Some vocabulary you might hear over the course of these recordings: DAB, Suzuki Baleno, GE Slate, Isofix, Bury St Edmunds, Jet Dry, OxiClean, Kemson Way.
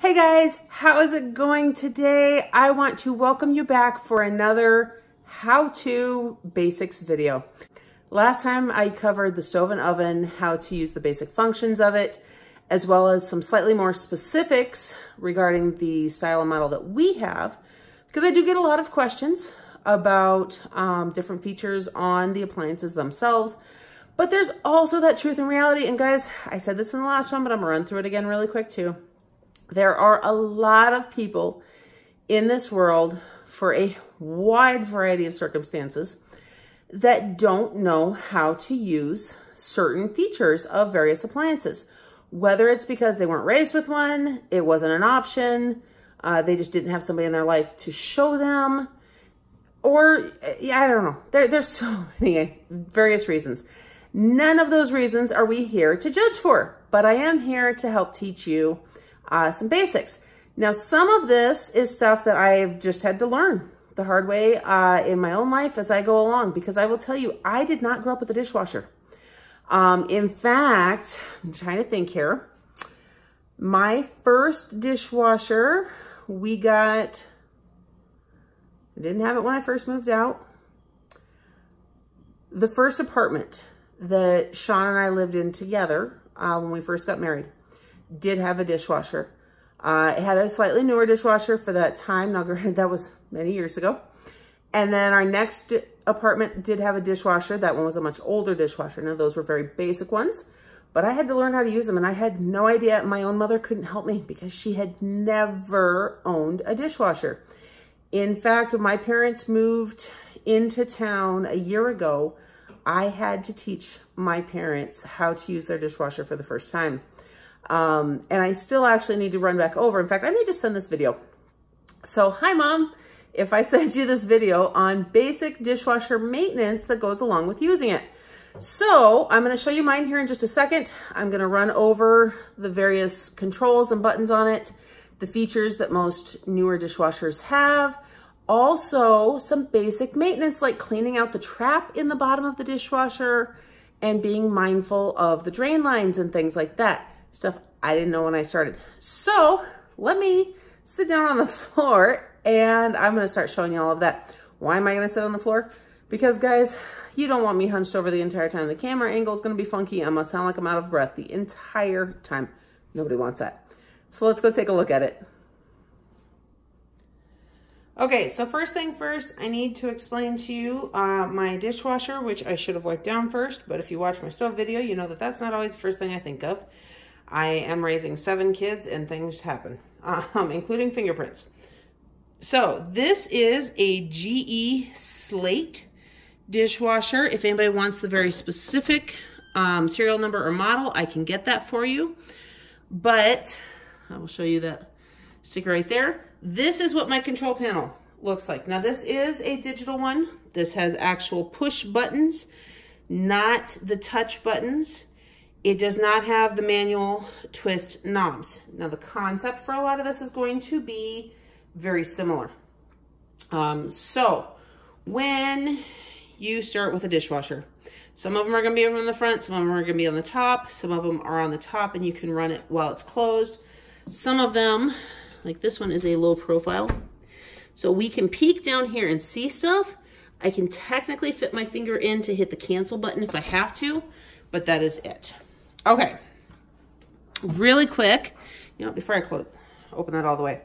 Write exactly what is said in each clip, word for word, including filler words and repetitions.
Hey guys, how is it going today? I want to welcome you back for another how-to basics video. Last time I covered the stove and oven, how to use the basic functions of it, as well as some slightly more specifics regarding the style and model that we have, because I do get a lot of questions about um, different features on the appliances themselves. But there's also that truth and reality. And guys, I said this in the last one, but I'm gonna run through it again really quick too. There are a lot of people in this world for a wide variety of circumstances that don't know how to use certain features of various appliances, whether it's because they weren't raised with one, it wasn't an option, uh, they just didn't have somebody in their life to show them, or yeah, I don't know. There, there's so many various reasons. None of those reasons are we here to judge for, but I am here to help teach you uh, some basics. Now, some of this is stuff that I've just had to learn the hard way uh, in my own life as I go along, because I will tell you, I did not grow up with a dishwasher. Um, in fact, I'm trying to think here. My first dishwasher, we got, I didn't have it when I first moved out. The first apartment that Sean and I lived in together uh, when we first got married did have a dishwasher. Uh, it had a slightly newer dishwasher for that time. Now, granted, that was many years ago. And then our next apartment did have a dishwasher. That one was a much older dishwasher. Now, those were very basic ones, but I had to learn how to use them, and I had no idea. My own mother couldn't help me because she had never owned a dishwasher. In fact, when my parents moved into town a year ago, I had to teach my parents how to use their dishwasher for the first time. Um, and I still actually need to run back over. In fact, I may just send this video. So, hi Mom, if I send you this video on basic dishwasher maintenance that goes along with using it. So I'm gonna show you mine here in just a second. I'm gonna run over the various controls and buttons on it, the features that most newer dishwashers have, also some basic maintenance like cleaning out the trap in the bottom of the dishwasher and being mindful of the drain lines and things like that. Stuff I didn't know when I started. So let me sit down on the floor and I'm gonna start showing you all of that. Why am I gonna sit on the floor? Because guys, you don't want me hunched over the entire time. The camera angle is gonna be funky. I'm gonna sound like I'm out of breath the entire time. Nobody wants that. So let's go take a look at it. Okay, so first thing first, I need to explain to you uh, my dishwasher, which I should have wiped down first, but if you watch my stove video, you know that that's not always the first thing I think of. I am raising seven kids and things happen, um, including fingerprints. So this is a G E Slate dishwasher. If anybody wants the very specific um, serial number or model, I can get that for you, but I will show you that sticker right there. This is what my control panel looks like. Now, this is a digital one. This has actual push buttons, not the touch buttons. It does not have the manual twist knobs. Now, the concept for a lot of this is going to be very similar. Um, so when you start with a dishwasher, some of them are gonna be on the front, some of them are gonna be on the top, some of them are on the top and you can run it while it's closed. Some of them, like this one, is a low profile. So we can peek down here and see stuff. I can technically fit my finger in to hit the cancel button if I have to, but that is it. Okay, really quick, you know, before I close, open that all the way.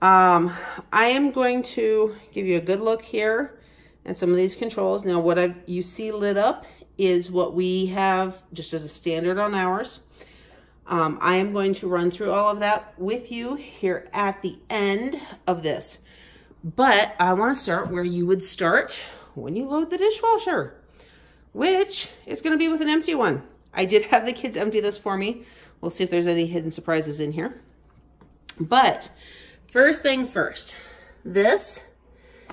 Um, I am going to give you a good look here at some of these controls. Now, what I've, you see lit up is what we have just as a standard on ours. Um, I am going to run through all of that with you here at the end of this, but I want to start where you would start when you load the dishwasher, which is going to be with an empty one. I did have the kids empty this for me. We'll see if there's any hidden surprises in here, but first thing first, this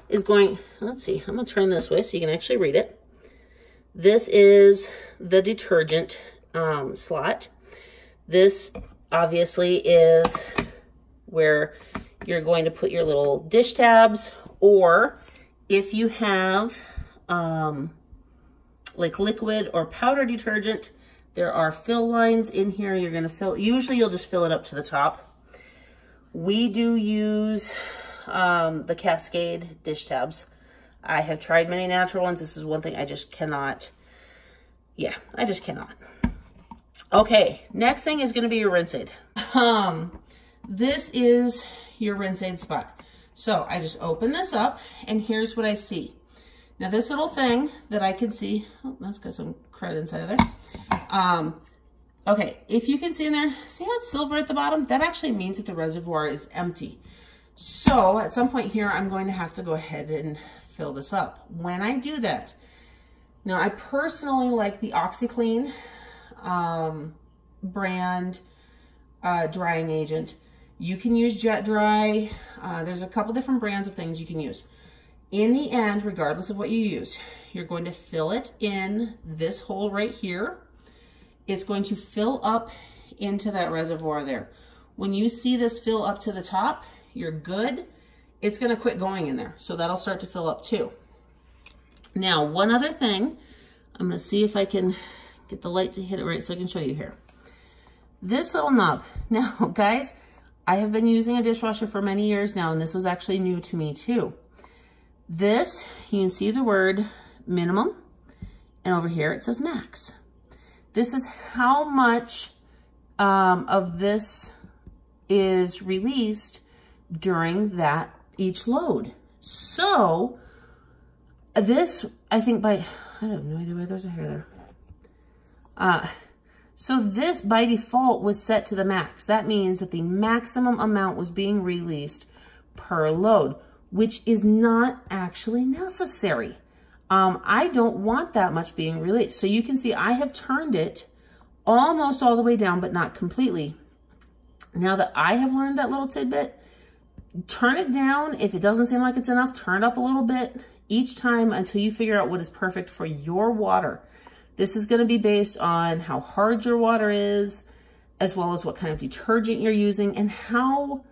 is going, let's see, I'm going to turn this way so you can actually read it. This is the detergent um, slot. This obviously is where you're going to put your little dish tabs, or if you have um, like liquid or powder detergent, there are fill lines in here. You're gonna fill, usually you'll just fill it up to the top. We do use um, the Cascade dish tabs. I have tried many natural ones. This is one thing I just cannot. Yeah, I just cannot. Okay, next thing is going to be your rinse aid. Um, this is your rinse aid spot. So I just open this up, and here's what I see. Now this little thing that I can see, oh, that's got some crud inside of there. Um, okay, if you can see in there, see how it's silver at the bottom? That actually means that the reservoir is empty. So at some point here, I'm going to have to go ahead and fill this up. When I do that, now I personally like the OxiClean um, brand uh, drying agent. You can use Jet Dry. Uh, there's a couple different brands of things you can use. In the end, regardless of what you use, you're going to fill it in this hole right here. It's going to fill up into that reservoir there. When you see this fill up to the top, you're good. It's going to quit going in there. So that'll start to fill up too. Now, one other thing, I'm going to see if I can get the light to hit it right so I can show you here. This little knob. Now, guys, I have been using a dishwasher for many years now, and this was actually new to me too. This, you can see the word minimum, and over here it says max. This is how much um, of this is released during that each load. So this, I think by, I have no idea why there's a hair there. Uh, so this by default was set to the max. That means that the maximum amount was being released per load, which is not actually necessary. Um, I don't want that much being released. So you can see I have turned it almost all the way down, but not completely. Now that I have learned that little tidbit, turn it down. If it doesn't seem like it's enough, turn it up a little bit each time until you figure out what is perfect for your water. This is going to be based on how hard your water is, as well as what kind of detergent you're using and how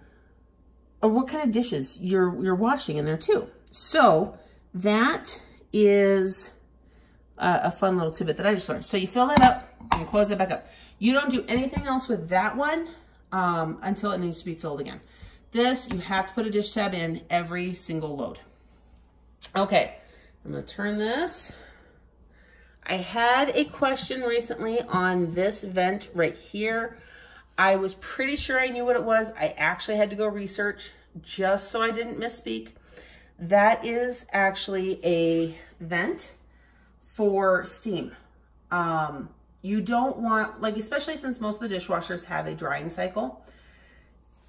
or what kind of dishes you're you're washing in there too. So that is a, a fun little tidbit that I just learned. So you fill that up and close it back up. You don't do anything else with that one um, until it needs to be filled again. This, you have to put a dish tab in every single load. Okay, I'm gonna turn this. I had a question recently on this vent right here. I was pretty sure I knew what it was. I actually had to go research just so I didn't misspeak. That is actually a vent for steam. Um, you don't want, like, especially since most of the dishwashers have a drying cycle,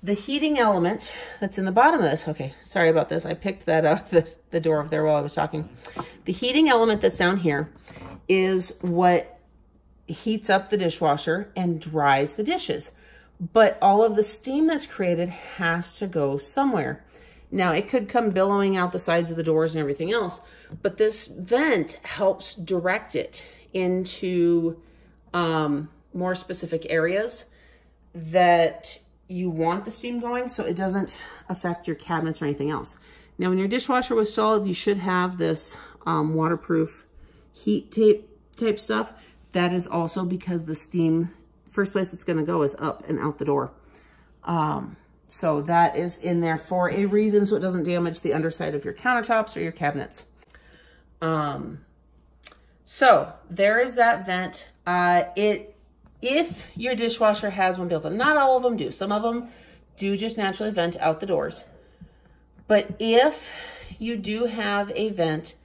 the heating element that's in the bottom of this. Okay, sorry about this. I picked that out of the, the door over there while I was talking. The heating element that's down here is what heats up the dishwasher and dries the dishes. But all of the steam that's created has to go somewhere. Now, it could come billowing out the sides of the doors and everything else, but this vent helps direct it into um, more specific areas that you want the steam going, so it doesn't affect your cabinets or anything else. Now, when your dishwasher was solid, you should have this um, waterproof heat tape type stuff. That is also because the steam, first place it's going to go is up and out the door. Um, so that is in there for a reason, so it doesn't damage the underside of your countertops or your cabinets. Um, so there is that vent. Uh, it, if your dishwasher has one built in, not all of them do. Some of them do just naturally vent out the doors. But if you do have a vent,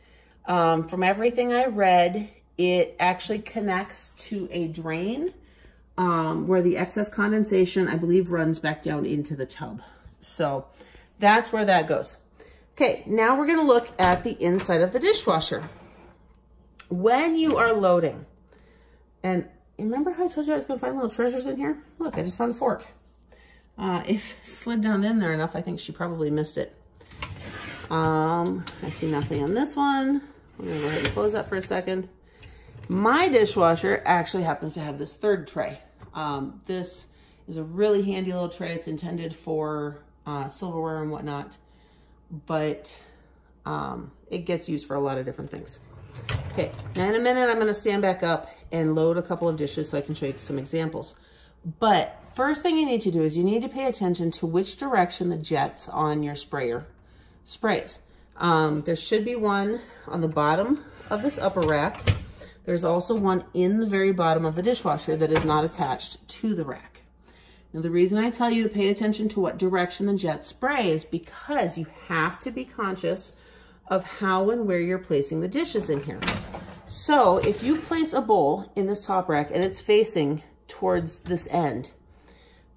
um, from everything I read, it actually connects to a drain um, where the excess condensation, I believe, runs back down into the tub. So that's where that goes. Okay, now we're gonna look at the inside of the dishwasher. When you are loading, and remember how I told you I was gonna find little treasures in here? Look, I just found a fork. Uh, if it slid down in there enough, I think she probably missed it. Um, I see nothing on this one. We're gonna go ahead and close that for a second. My dishwasher actually happens to have this third tray. Um, this is a really handy little tray. It's intended for uh, silverware and whatnot, but um, it gets used for a lot of different things. Okay, now in a minute, I'm gonna stand back up and load a couple of dishes so I can show you some examples. But first thing you need to do is you need to pay attention to which direction the jets on your sprayer sprays. Um, there should be one on the bottom of this upper rack. There's also one in the very bottom of the dishwasher that is not attached to the rack. Now, the reason I tell you to pay attention to what direction the jet spray is because you have to be conscious of how and where you're placing the dishes in here. So if you place a bowl in this top rack and it's facing towards this end,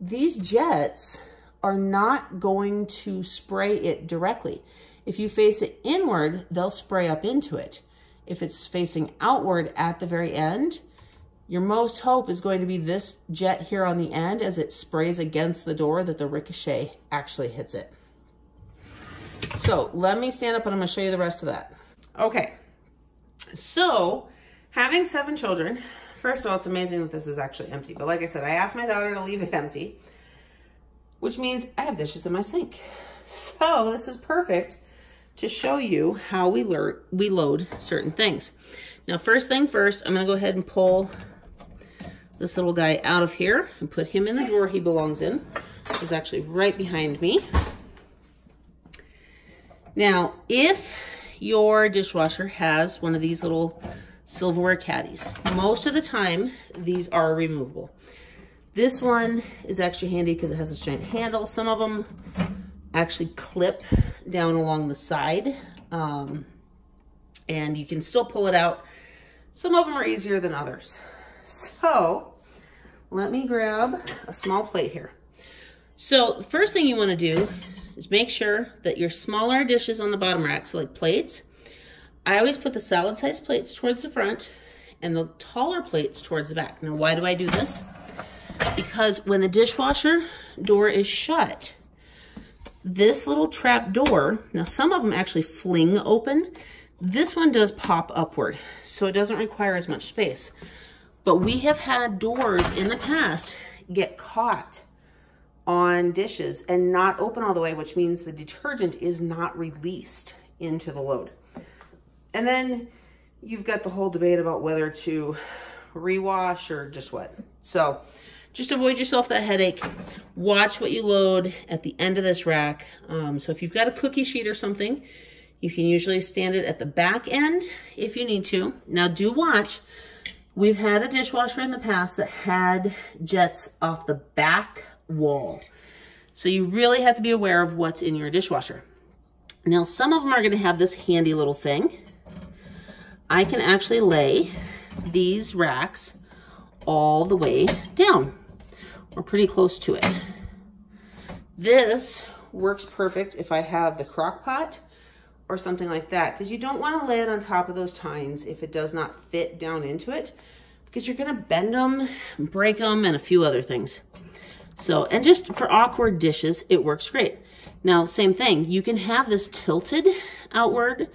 these jets are not going to spray it directly. If you face it inward, they'll spray up into it. If it's facing outward at the very end, your most hope is going to be this jet here on the end as it sprays against the door that the ricochet actually hits it. So let me stand up and I'm gonna show you the rest of that. Okay, so having seven children, first of all, it's amazing that this is actually empty. But like I said, I asked my daughter to leave it empty, which means I have dishes in my sink. So this is perfect to show you how we we load certain things. Now, first thing first, I'm gonna go ahead and pull this little guy out of here and put him in the drawer he belongs in, which is actually right behind me. Now, if your dishwasher has one of these little silverware caddies, most of the time, these are removable. This one is actually handy because it has this giant handle. Some of them actually clip down along the side, um, and you can still pull it out. Some of them are easier than others. So let me grab a small plate here. So the first thing you want to do is make sure that your smaller dishes on the bottom rack, so like plates, I always put the salad size plates towards the front and the taller plates towards the back. Now, why do I do this? Because when the dishwasher door is shut, this little trap door, now some of them actually fling open, this one does pop upward, so it doesn't require as much space. But we have had doors in the past get caught on dishes and not open all the way, which means the detergent is not released into the load. And then you've got the whole debate about whether to rewash or just what. So just avoid yourself that headache. Watch what you load at the end of this rack. Um, so if you've got a cookie sheet or something, you can usually stand it at the back end if you need to. Now, do watch. We've had a dishwasher in the past that had jets off the back wall. So you really have to be aware of what's in your dishwasher. Now, some of them are gonna have this handy little thing. I can actually lay these racks all the way down, or pretty close to it. This works perfect if I have the crock pot or something like that, because you don't wanna lay it on top of those tines if it does not fit down into it, because you're gonna bend them, break them, and a few other things. So, and just for awkward dishes, it works great. Now, same thing, you can have this tilted outward.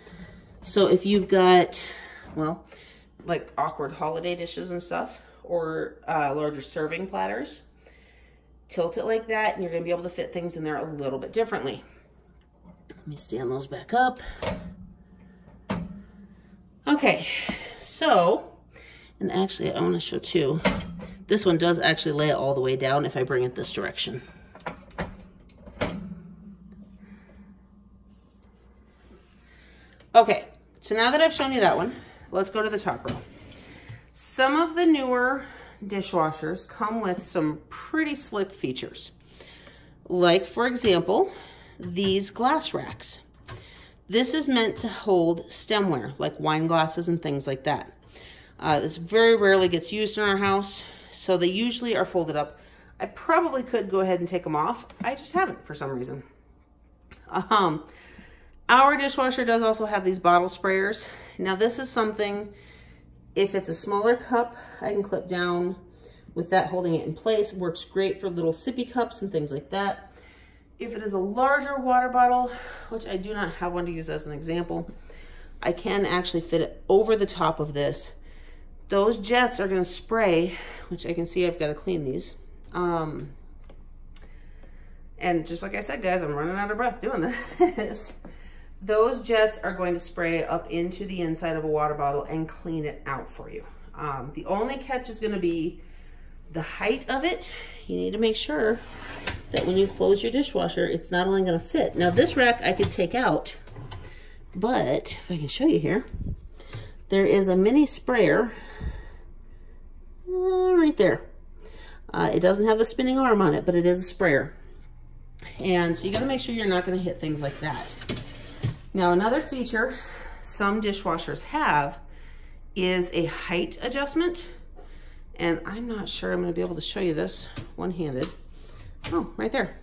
So if you've got, well, like awkward holiday dishes and stuff, or uh, larger serving platters, tilt it like that and you're gonna be able to fit things in there a little bit differently. Let me stand those back up. Okay, so, and actually I wanna show two. This one does actually lay it all the way down if I bring it this direction. Okay, so now that I've shown you that one, let's go to the top row. Some of the newer dishwashers come with some pretty slick features. Like, for example, these glass racks. This is meant to hold stemware, like wine glasses and things like that. Uh, this very rarely gets used in our house, so they usually are folded up. I probably could go ahead and take them off. I just haven't for some reason. Um, Our dishwasher does also have these bottle sprayers. Now, this is something, if it's a smaller cup, I can clip down with that holding it in place. Works great for little sippy cups and things like that. If it is a larger water bottle, which I do not have one to use as an example, I can actually fit it over the top of this. Those jets are gonna spray, which I can see I've gotta clean these. Um, and just like I said, guys, I'm running out of breath doing this. Those jets are going to spray up into the inside of a water bottle and clean it out for you. Um, the only catch is going to be the height of it, you need to make sure that when you close your dishwasher, it's not only gonna fit. Now this rack I could take out, but if I can show you here, there is a mini sprayer uh, right there. Uh, it doesn't have the spinning arm on it, but it is a sprayer. And so you gotta make sure you're not gonna hit things like that. Now another feature some dishwashers have is a height adjustment. And I'm not sure I'm gonna be able to show you this one-handed. Oh, right there.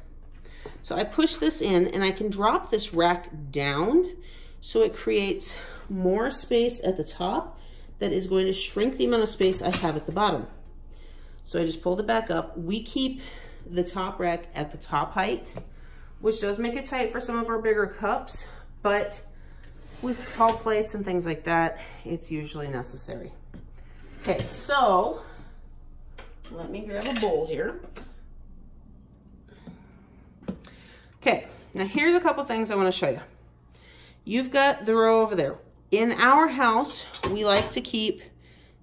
So I push this in and I can drop this rack down so it creates more space at the top that is going to shrink the amount of space I have at the bottom. So I just pulled it back up. We keep the top rack at the top height, which does make it tight for some of our bigger cups, but with tall plates and things like that, it's usually necessary. Okay, so let me grab a bowl here. Okay, now here's a couple things I want to show you. You've got the row over there. In our house, we like to keep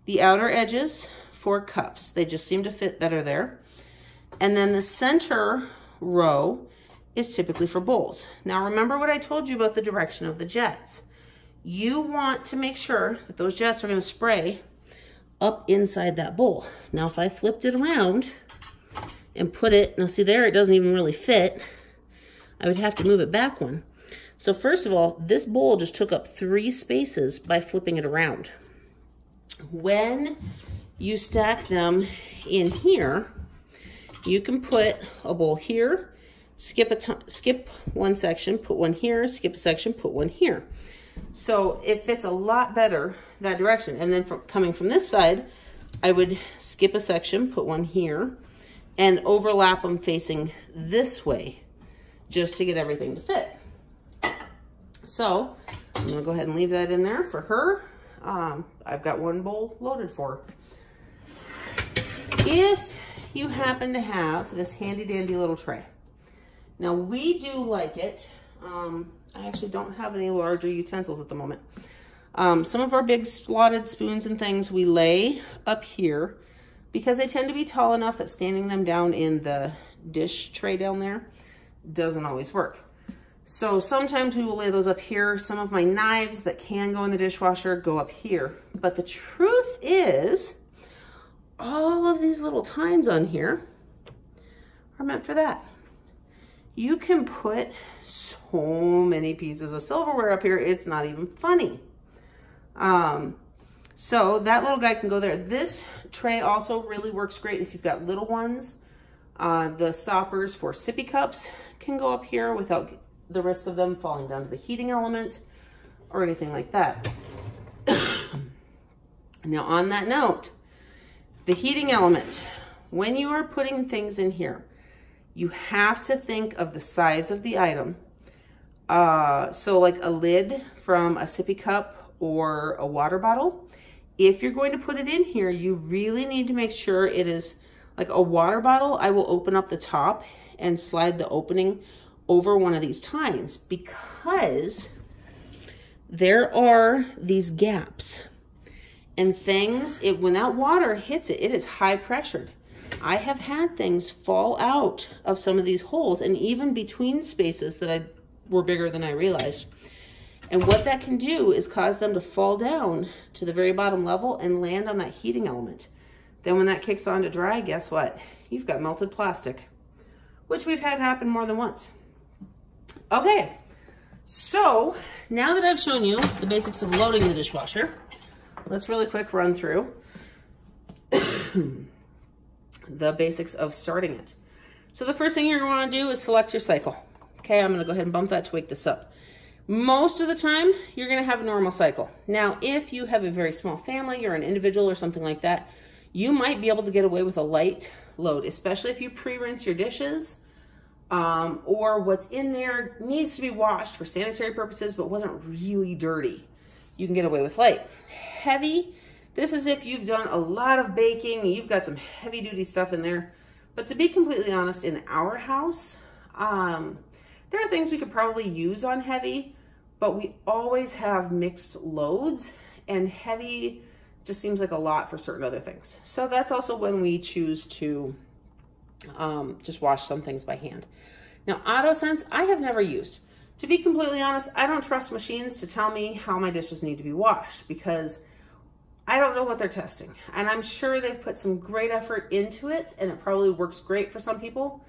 the outer edges for cups. They just seem to fit better there. And then the center row is typically for bowls. Now remember what I told you about the direction of the jets. You want to make sure that those jets are going to spray up inside that bowl. Now if I flipped it around and put it, now see there, it doesn't even really fit. I would have to move it back one. So first of all, this bowl just took up three spaces by flipping it around. When you stack them in here, you can put a bowl here, skip a skip one section, put one here, skip a section, put one here. So it fits a lot better that direction. And then from, coming from this side, I would skip a section, put one here, and overlap them facing this way, just to get everything to fit. So I'm gonna go ahead and leave that in there for her. Um, I've got one bowl loaded for her. If you happen to have this handy dandy little tray. Now we do like it. Um, I actually don't have any larger utensils at the moment. Um, some of our big slotted spoons and things we lay up here because they tend to be tall enough that standing them down in the dish tray down there doesn't always work. So sometimes we will lay those up here. Some of my knives that can go in the dishwasher go up here. But the truth is, all of these little tines on here are meant for that. You can put so many pieces of silverware up here, it's not even funny. Um, so that little guy can go there. This tray also really works great if you've got little ones. Uh, the stoppers for sippy cups can go up here without the risk of them falling down to the heating element or anything like that. Now on that note, the heating element, when you are putting things in here, you have to think of the size of the item. Uh, so like a lid from a sippy cup or a water bottle, if you're going to put it in here, you really need to make sure it is like a water bottle. I will open up the top and slide the opening over one of these tines because there are these gaps and things, it, when that water hits it, it is high pressured. I have had things fall out of some of these holes and even between spaces that I were bigger than I realized. And what that can do is cause them to fall down to the very bottom level and land on that heating element. Then when that kicks on to dry, guess what? You've got melted plastic, which we've had happen more than once. Okay, so now that I've shown you the basics of loading the dishwasher, let's really quick run through the basics of starting it. So the first thing you're gonna wanna do is select your cycle. Okay, I'm gonna go ahead and bump that to wake this up. Most of the time, you're gonna have a normal cycle. Now, if you have a very small family, you're an individual or something like that, you might be able to get away with a light load, especially if you pre-rinse your dishes um, or what's in there needs to be washed for sanitary purposes, but wasn't really dirty. You can get away with light. Heavy, this is if you've done a lot of baking, you've got some heavy duty stuff in there. But to be completely honest, in our house, um, there are things we could probably use on heavy, but we always have mixed loads and heavy just seems like a lot for certain other things. So that's also when we choose to um, just wash some things by hand. Now, AutoSense, I have never used. To be completely honest, I don't trust machines to tell me how my dishes need to be washed because I don't know what they're testing. And I'm sure they've put some great effort into it and it probably works great for some people.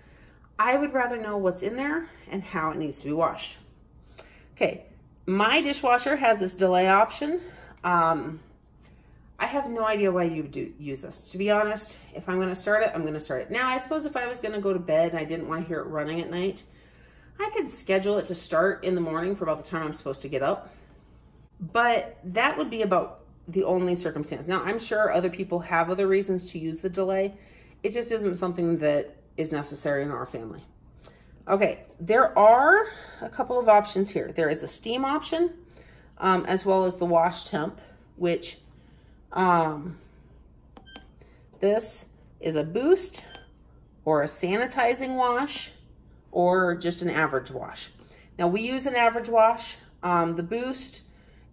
I would rather know what's in there and how it needs to be washed. Okay, my dishwasher has this delay option. Um, I have no idea why you do use this. To be honest, if I'm gonna start it, I'm gonna start it. Now, I suppose if I was gonna go to bed and I didn't wanna hear it running at night, I could schedule it to start in the morning for about the time I'm supposed to get up. But that would be about the only circumstance. Now, I'm sure other people have other reasons to use the delay. It just isn't something that is necessary in our family. Okay, there are a couple of options here. There is a steam option, um, as well as the wash temp, which um, this is a boost or a sanitizing wash or just an average wash. Now we use an average wash. Um, the boost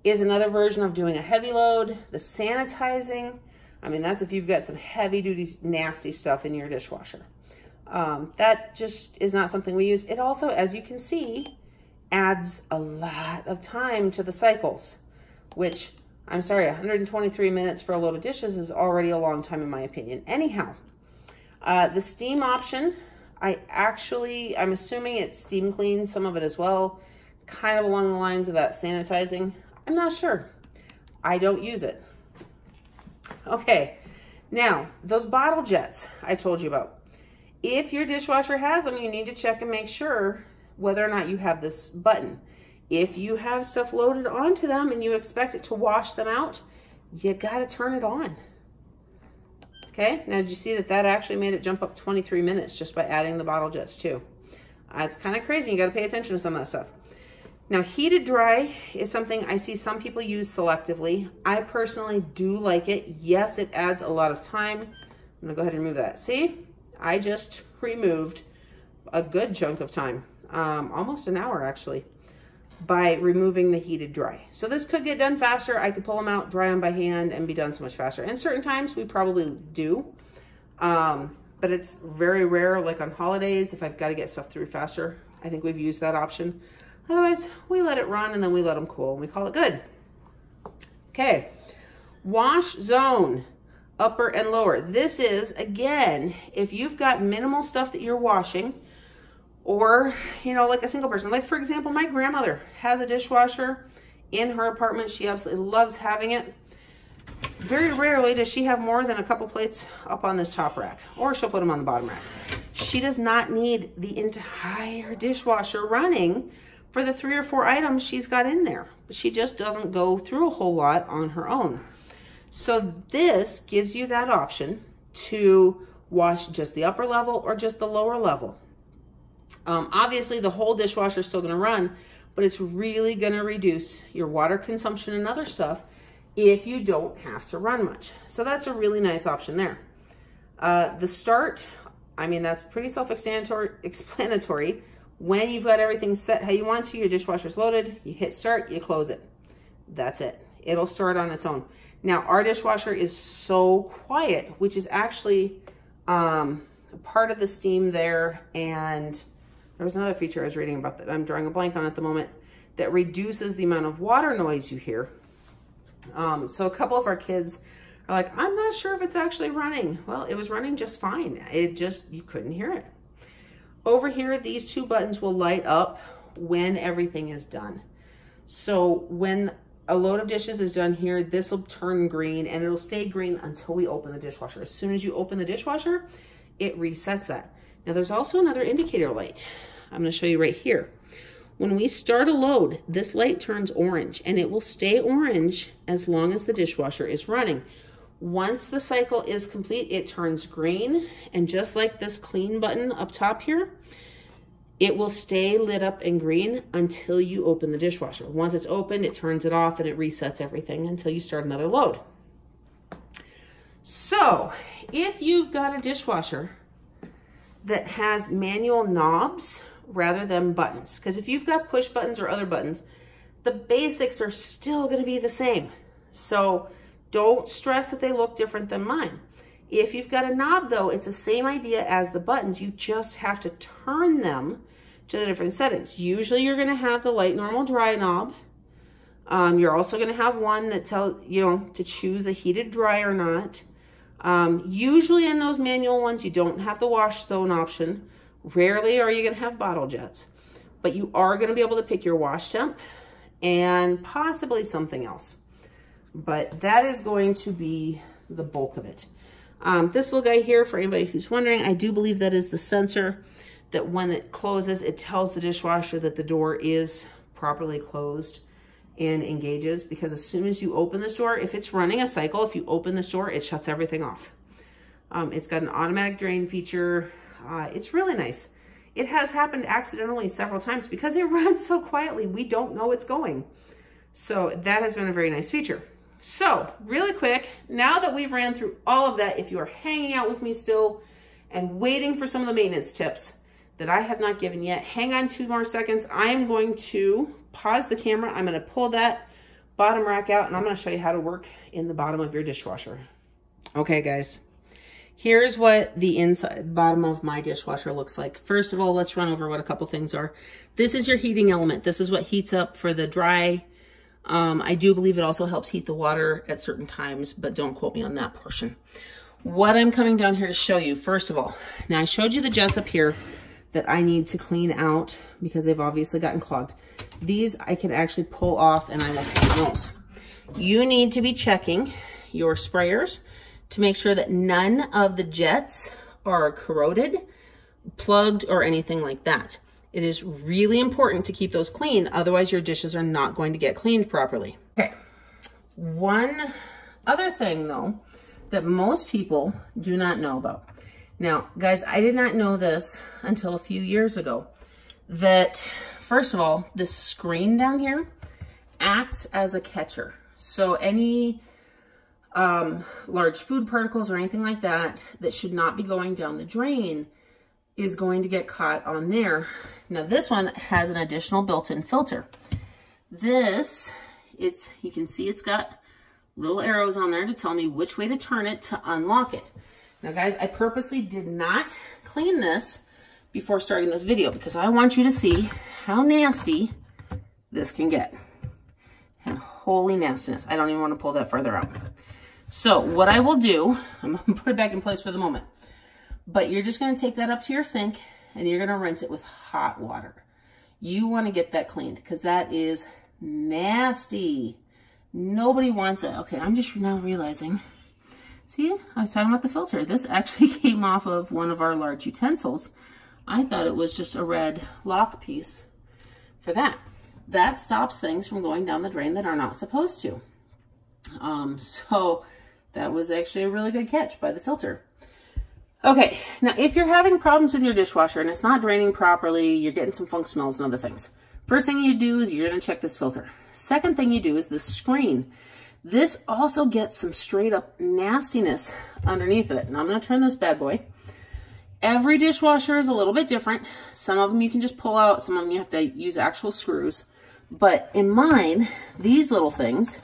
is another version of doing a heavy load. The sanitizing, I mean, that's if you've got some heavy duty, nasty stuff in your dishwasher. Um, that just is not something we use. It also, as you can see, adds a lot of time to the cycles, which I'm sorry, one hundred twenty-three minutes for a load of dishes is already a long time in my opinion. Anyhow, uh, the steam option, I actually, I'm assuming it steam cleans some of it as well, kind of along the lines of that sanitizing. I'm not sure. I don't use it. Okay, now those bottle jets I told you about. If your dishwasher has them, you need to check and make sure whether or not you have this button. If you have stuff loaded onto them and you expect it to wash them out, you gotta turn it on. Okay, now did you see that that actually made it jump up twenty-three minutes just by adding the bottle jets too? Uh, it's kind of crazy, you gotta pay attention to some of that stuff. Now, heated dry is something I see some people use selectively. I personally do like it. Yes, it adds a lot of time. I'm gonna go ahead and remove that, see? I just removed a good chunk of time, um, almost an hour actually, by removing the heated dry. So this could get done faster. I could pull them out, dry them by hand, and be done so much faster. And certain times we probably do, um, but it's very rare, like on holidays, if I've got to get stuff through faster, I think we've used that option. Otherwise, we let it run and then we let them cool and we call it good. Okay, wash zone. Upper and lower. This is, again, if you've got minimal stuff that you're washing, or, you know, like a single person. Like, for example, my grandmother has a dishwasher in her apartment. She absolutely loves having it. Very rarely does she have more than a couple plates up on this top rack, or she'll put them on the bottom rack. She does not need the entire dishwasher running for the three or four items she's got in there. She just doesn't go through a whole lot on her own. So this gives you that option to wash just the upper level or just the lower level. Um, obviously the whole dishwasher is still gonna run, but it's really gonna reduce your water consumption and other stuff if you don't have to run much. So that's a really nice option there. Uh, the start, I mean, that's pretty self-explanatory. When you've got everything set how you want to, your dishwasher's loaded, you hit start, you close it. That's it. It'll start on its own. Now, our dishwasher is so quiet, which is actually um, part of the steam there. And there was another feature I was reading about that I'm drawing a blank on at the moment that reduces the amount of water noise you hear. Um, so a couple of our kids are like, I'm not sure if it's actually running. Well, it was running just fine. It just, you couldn't hear it. Over here, these two buttons will light up when everything is done. So when a load of dishes is done here, this will turn green and it'll stay green until we open the dishwasher. As soon as you open the dishwasher, it resets that. Now there's also another indicator light. I'm going to show you right here. When we start a load, this light turns orange and it will stay orange as long as the dishwasher is running. Once the cycle is complete, it turns green, and just like this clean button up top here, it will stay lit up in green until you open the dishwasher. Once it's opened, it turns it off and it resets everything until you start another load. So if you've got a dishwasher that has manual knobs rather than buttons, because if you've got push buttons or other buttons, the basics are still gonna be the same. So Don't stress that they look different than mine. If you've got a knob though, it's the same idea as the buttons. You just have to turn them to the different settings. Usually you're gonna have the light, normal, dry knob. Um, you're also gonna have one that tells, you know, to choose a heated dry or not. Um, usually in those manual ones, you don't have the wash zone option. Rarely are you gonna have bottle jets, but you are gonna be able to pick your wash temp and possibly something else. But that is going to be the bulk of it. Um, this little guy here, for anybody who's wondering, I do believe that is the sensor that when it closes, it tells the dishwasher that the door is properly closed and engages, because as soon as you open this door, if it's running a cycle, if you open this door, it shuts everything off. Um, it's got an automatic drain feature. Uh, it's really nice. It has happened accidentally several times because it runs so quietly, we don't know it's going. So that has been a very nice feature. So really quick, now that we've ran through all of that, if you are hanging out with me still and waiting for some of the maintenance tips that I have not given yet, hang on two more seconds. I am going to pause the camera. I'm going to pull that bottom rack out and I'm going to show you how to work in the bottom of your dishwasher. Okay guys, here's what the inside bottom of my dishwasher looks like. First of all, let's run over what a couple things are. This is your heating element. This is what heats up for the dry. Um, I do believe it also helps heat the water at certain times, but don't quote me on that portion. What I'm coming down here to show you, first of all, now I showed you the jets up here that I need to clean out because they've obviously gotten clogged. These I can actually pull off and I will clean those. You need to be checking your sprayers to make sure that none of the jets are corroded, plugged, or anything like that. It is really important to keep those clean, otherwise your dishes are not going to get cleaned properly. Okay, one other thing though that most people do not know about. Now guys, I did not know this until a few years ago, that first of all, this screen down here acts as a catcher. So any um, large food particles or anything like that that should not be going down the drain is going to get caught on there. Now this one has an additional built-in filter. This, it's you can see it's got little arrows on there to tell me which way to turn it to unlock it. Now guys, I purposely did not clean this before starting this video because I want you to see how nasty this can get. And holy nastiness, I don't even want to pull that further out. So what I will do, I'm gonna put it back in place for the moment. But you're just going to take that up to your sink and you're going to rinse it with hot water. You want to get that cleaned because that is nasty. Nobody wants it. Okay, I'm just now realizing. See, I was talking about the filter. This actually came off of one of our large utensils. I thought it was just a red lock piece for that. That stops things from going down the drain that are not supposed to. Um, so that was actually a really good catch by the filter. Okay, now if you're having problems with your dishwasher and it's not draining properly, you're getting some funk smells and other things. First thing you do is you're gonna check this filter. Second thing you do is this screen. This also gets some straight up nastiness underneath of it. And I'm gonna turn this bad boy. Every dishwasher is a little bit different. Some of them you can just pull out, some of them you have to use actual screws. But in mine, these little things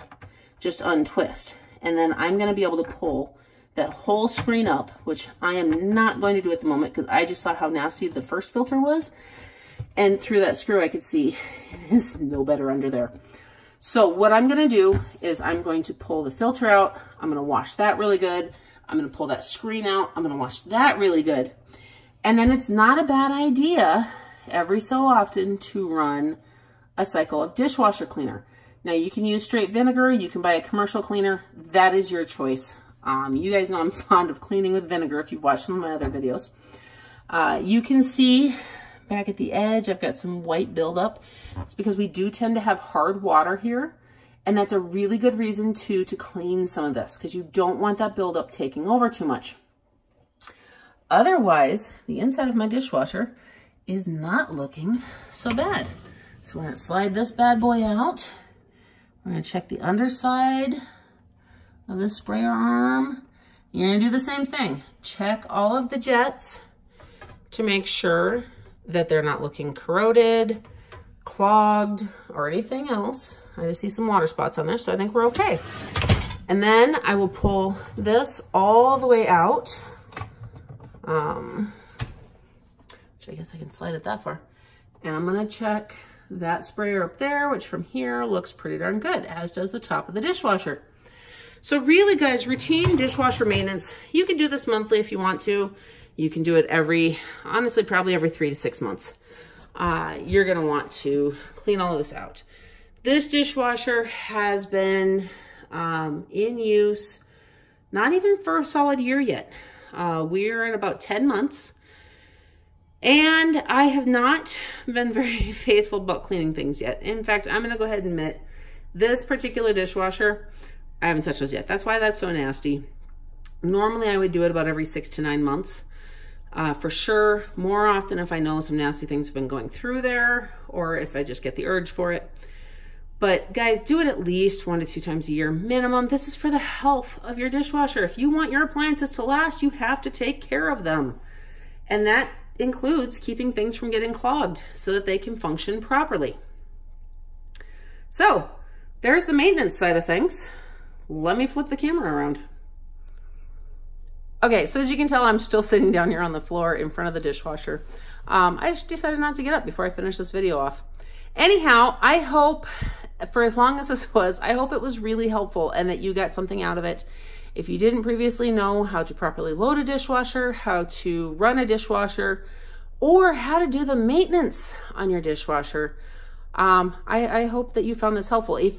just untwist. And then I'm gonna be able to pull that whole screen up, which I am not going to do at the moment because I just saw how nasty the first filter was. And through that screw, I could see it is no better under there. So what I'm gonna do is I'm going to pull the filter out. I'm gonna wash that really good. I'm gonna pull that screen out. I'm gonna wash that really good. And then it's not a bad idea every so often to run a cycle of dishwasher cleaner. Now you can use straight vinegar. You can buy a commercial cleaner. That is your choice. Um, you guys know I'm fond of cleaning with vinegar if you've watched some of my other videos. Uh, you can see back at the edge, I've got some white buildup. It's because we do tend to have hard water here. And that's a really good reason to, to clean some of this because you don't want that buildup taking over too much. Otherwise, the inside of my dishwasher is not looking so bad. So we're gonna slide this bad boy out. We're gonna check the underside of this sprayer arm. You're gonna do the same thing. Check all of the jets to make sure that they're not looking corroded, clogged, or anything else. I just see some water spots on there, so I think we're okay. And then I will pull this all the way out. Um, which I guess I can slide it that far. And I'm gonna check that sprayer up there, which from here looks pretty darn good, as does the top of the dishwasher. So really, guys, routine dishwasher maintenance. You can do this monthly if you want to. You can do it every, honestly, probably every three to six months. Uh, you're gonna want to clean all of this out. This dishwasher has been um, in use, not even for a solid year yet. Uh, we're in about ten months. And I have not been very faithful about cleaning things yet. In fact, I'm gonna go ahead and admit, this particular dishwasher, I haven't touched those yet. That's why that's so nasty. Normally I would do it about every six to nine months. Uh, for sure, more often if I know some nasty things have been going through there, or if I just get the urge for it. But guys, do it at least one to two times a year minimum. This is for the health of your dishwasher. If you want your appliances to last, you have to take care of them. And that includes keeping things from getting clogged so that they can function properly. So there's the maintenance side of things. Let me flip the camera around. Okay, so as you can tell, I'm still sitting down here on the floor in front of the dishwasher. Um, I just decided not to get up before I finish this video off. Anyhow, I hope for as long as this was, I hope it was really helpful and that you got something out of it. If you didn't previously know how to properly load a dishwasher, how to run a dishwasher, or how to do the maintenance on your dishwasher, um, I, I hope that you found this helpful. If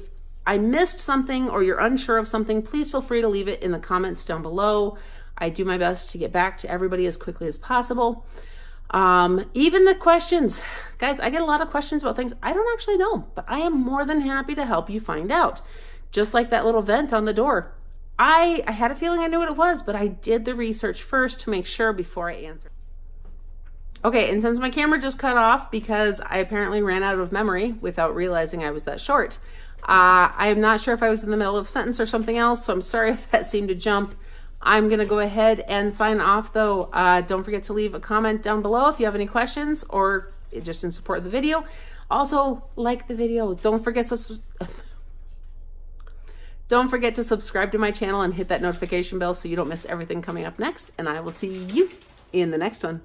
I missed something or you're unsure of something, please feel free to leave it in the comments down below. I do my best to get back to everybody as quickly as possible. Um, even the questions. Guys, I get a lot of questions about things I don't actually know, but I am more than happy to help you find out. Just like that little vent on the door. I, I had a feeling I knew what it was, but I did the research first to make sure before I answered. Okay, and since my camera just cut off because I apparently ran out of memory without realizing I was that short, uh, I am not sure if I was in the middle of a sentence or something else, so I'm sorry if that seemed to jump. I'm gonna go ahead and sign off though. Uh, don't forget to leave a comment down below if you have any questions or just in support of the video. Also, like the video. Don't forget to... Don't forget to subscribe to my channel and hit that notification bell so you don't miss everything coming up next. And I will see you in the next one.